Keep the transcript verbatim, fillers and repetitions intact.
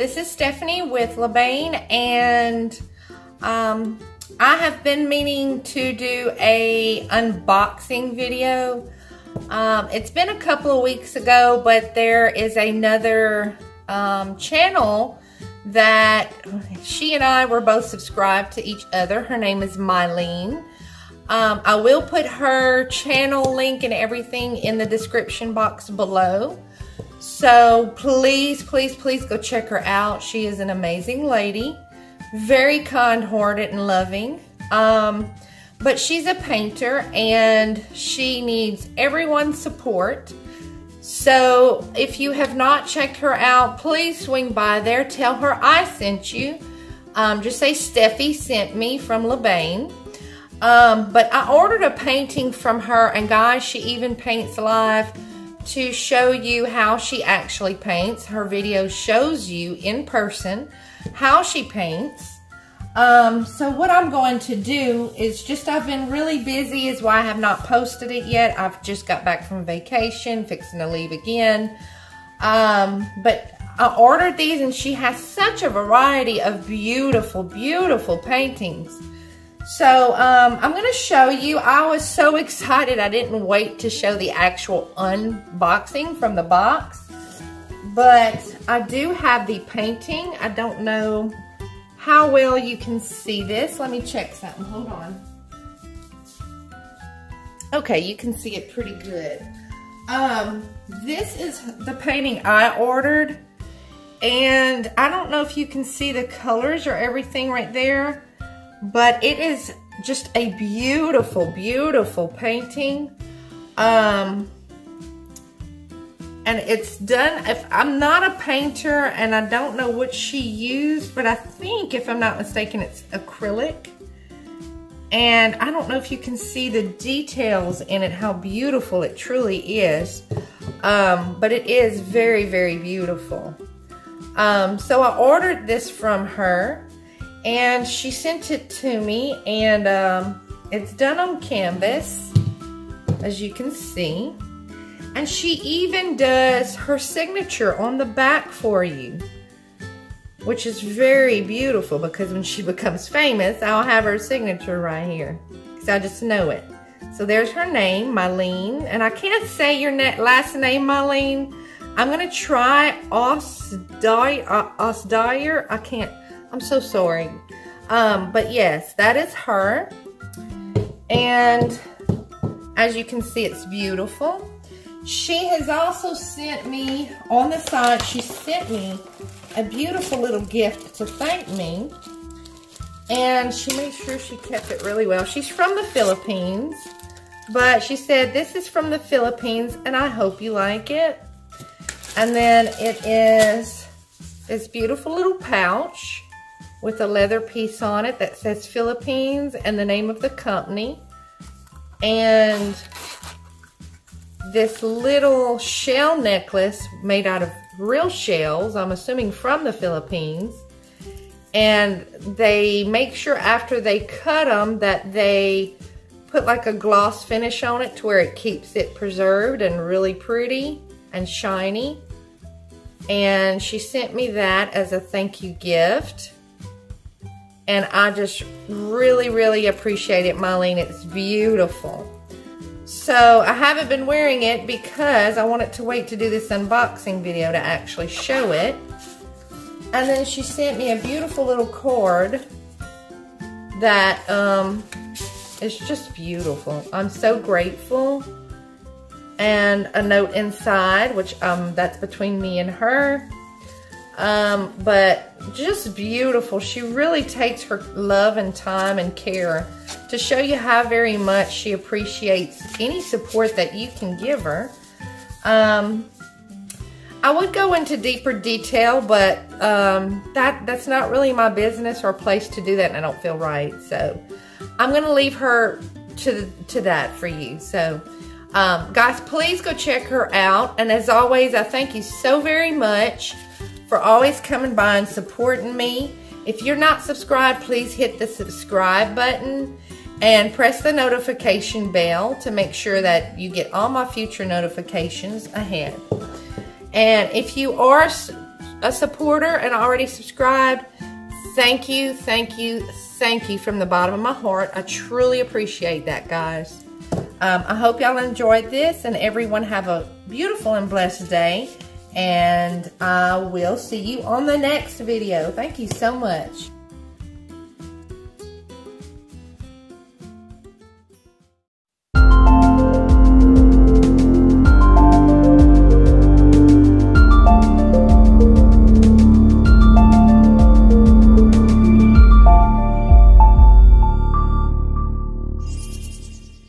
This is Stephanie with Le Bain, and um, I have been meaning to do a unboxing video. Um, it's been a couple of weeks ago, but there is another um, channel that she and I were both subscribed to each other. Her name is Mylene. Um, I will put her channel link and everything in the description box below. So please, please, please go check her out. She is an amazing lady, very kind-hearted and loving. Um, but she's a painter and she needs everyone's support. So if you have not checked her out, please swing by there. Tell her I sent you. Um, just say Steffi sent me from Le Bain. Um, but I ordered a painting from her, and guys, she even paints live to show you how she actually paints. Her video shows you in person how she paints. Um, so what I'm going to do is just, I've been really busy is why I have not posted it yet. I've just got back from vacation, fixing to leave again. Um, but I ordered these, and she has such a variety of beautiful, beautiful paintings. So um, I'm going to show you. I was so excited I didn't wait to show the actual unboxing from the box. But I do have the painting. I don't know how well you can see this. Let me check something. Hold on. Okay, you can see it pretty good. Um, this is the painting I ordered. And I don't know if you can see the colors or everything right there. But it is just a beautiful, beautiful painting. Um, and it's done, if I'm not a painter and I don't know what she used, but I think, if I'm not mistaken, it's acrylic. And I don't know if you can see the details in it, how beautiful it truly is. Um, but it is very, very beautiful. Um, so I ordered this from her, and she sent it to me, and um, it's done on canvas, as you can see. And she even does her signature on the back for you, which is very beautiful, because when she becomes famous, I'll have her signature right here, because I just know it. So there's her name, Mylene, and I can't say your last name, Mylene. I'm going to try Ausdauer. I can't. I'm so sorry. Um, but yes, that is her. And as you can see, it's beautiful. She has also sent me, on the side, she sent me a beautiful little gift to thank me. And she made sure she kept it really well. She's from the Philippines. But she said, this is from the Philippines, and I hope you like it. And then it is this beautiful little pouch with a leather piece on it that says Philippines and the name of the company. And this little shell necklace made out of real shells, I'm assuming from the Philippines. And they make sure after they cut them that they put like a gloss finish on it to where it keeps it preserved and really pretty and shiny. And she sent me that as a thank you gift. And I just really, really appreciate it, Mylene. It's beautiful. So I haven't been wearing it because I wanted to wait to do this unboxing video to actually show it. And then she sent me a beautiful little cord that um, is just beautiful. I'm so grateful. And a note inside, which um, that's between me and her. Um, but just beautiful. She really takes her love and time and care to show you how very much she appreciates any support that you can give her. Um, I would go into deeper detail, but um, that that's not really my business or place to do that, and I don't feel right. So I'm going to leave her to to that for you. So um, guys, please go check her out. And as always, I thank you so very much for always coming by and supporting me. If you're not subscribed, please hit the subscribe button and press the notification bell to make sure that you get all my future notifications ahead. And if you are a supporter and already subscribed, thank you, thank you, thank you from the bottom of my heart. I truly appreciate that, guys. Um, I hope y'all enjoyed this, and everyone have a beautiful and blessed day. And I will see you on the next video. Thank you so much.